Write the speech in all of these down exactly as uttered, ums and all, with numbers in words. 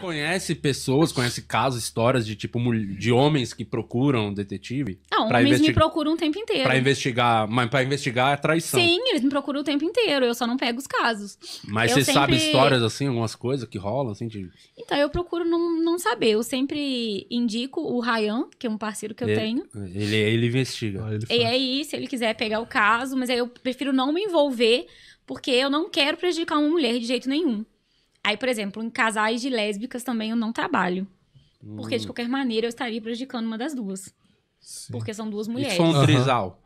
Conhece pessoas, conhece casos, histórias de tipo de homens que procuram detetive? Não, homens investig... me procuram o tempo inteiro. Pra investigar, mas pra investigar a traição. Sim, eles me procuram o tempo inteiro, eu só não pego os casos. Mas eu você sempre... sabe histórias assim, algumas coisas que rolam? Assim, de... Então, eu procuro não, não saber. Eu sempre indico o Ryan, que é um parceiro que eu ele, tenho. Ele, ele investiga. Ah, ele e aí, se ele quiser pegar o caso, mas aí eu prefiro não me envolver, porque eu não quero prejudicar uma mulher de jeito nenhum. Aí, por exemplo, em casais de lésbicas também eu não trabalho. Hum. Porque, de qualquer maneira, eu estaria prejudicando uma das duas. Sim. Porque são duas mulheres. E se for um trisal?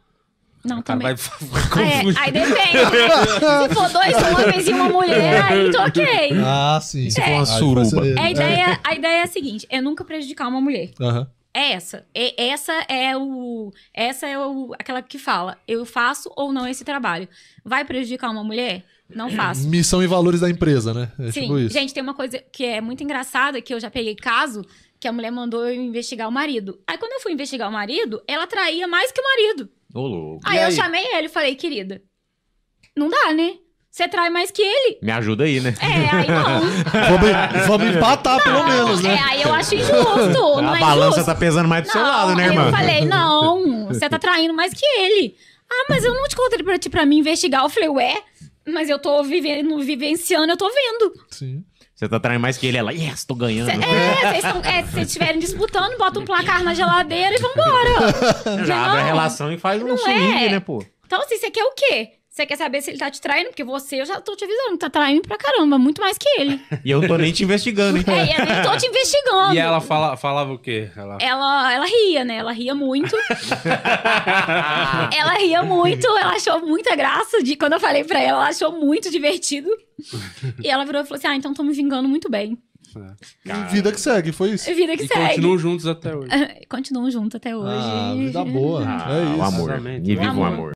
Não, o cara também. Vai... é, aí depende. Se for dois homens e uma mulher, aí tô ok. Ah, sim. Se for uma suruba. É, a, ideia, a ideia é a seguinte, é nunca prejudicar uma mulher. Uhum. É essa. É, essa é, o, essa é o, aquela que fala, eu faço ou não esse trabalho. Vai prejudicar uma mulher? Não faço. Missão e valores da empresa, né? É sim, tipo isso. Gente, tem uma coisa que é muito engraçada, que eu já peguei caso, que a mulher mandou eu investigar o marido. Aí quando eu fui investigar o marido, ela traía mais que o marido. Ô, louco. Aí, aí eu chamei ele e falei, querida, não dá, né? Você trai mais que ele. Me ajuda aí, né? É, aí não. Vamos empatar, não, pelo menos, né? É, aí eu acho injusto. Não, a é balança injusto. Tá pesando mais do não, seu lado, né, irmã? Eu falei, não, você tá traindo mais que ele. Ah, mas eu não te contei pra, ti, pra mim investigar. Eu falei, ué, mas eu tô vivendo, vivenciando, eu tô vendo. Sim. Você tá traindo mais que ele, ela, yes, tô ganhando. Cê, é, vocês é, se vocês estiverem disputando, bota um placar na geladeira e vambora. Já abre a relação e faz um swing, é. né, pô? Então, assim, você quer o quê? Você quer saber se ele tá te traindo? Porque você, eu já tô te avisando, tá traindo pra caramba, muito mais que ele. E eu tô nem te investigando, hein? É, eu nem tô te investigando. E ela fala, falava o quê? Ela... Ela, ela ria, né? Ela ria muito. Ela ria muito, ela achou muita graça. De, quando eu falei pra ela, ela achou muito divertido. E ela virou e falou assim, ah, então tô me vingando muito bem. É. Vida que segue, foi isso. Vida que e segue. Continuam juntos até hoje. Continuam juntos até hoje. Ah, vida boa. Ah, é isso. O amor. E viva o amor.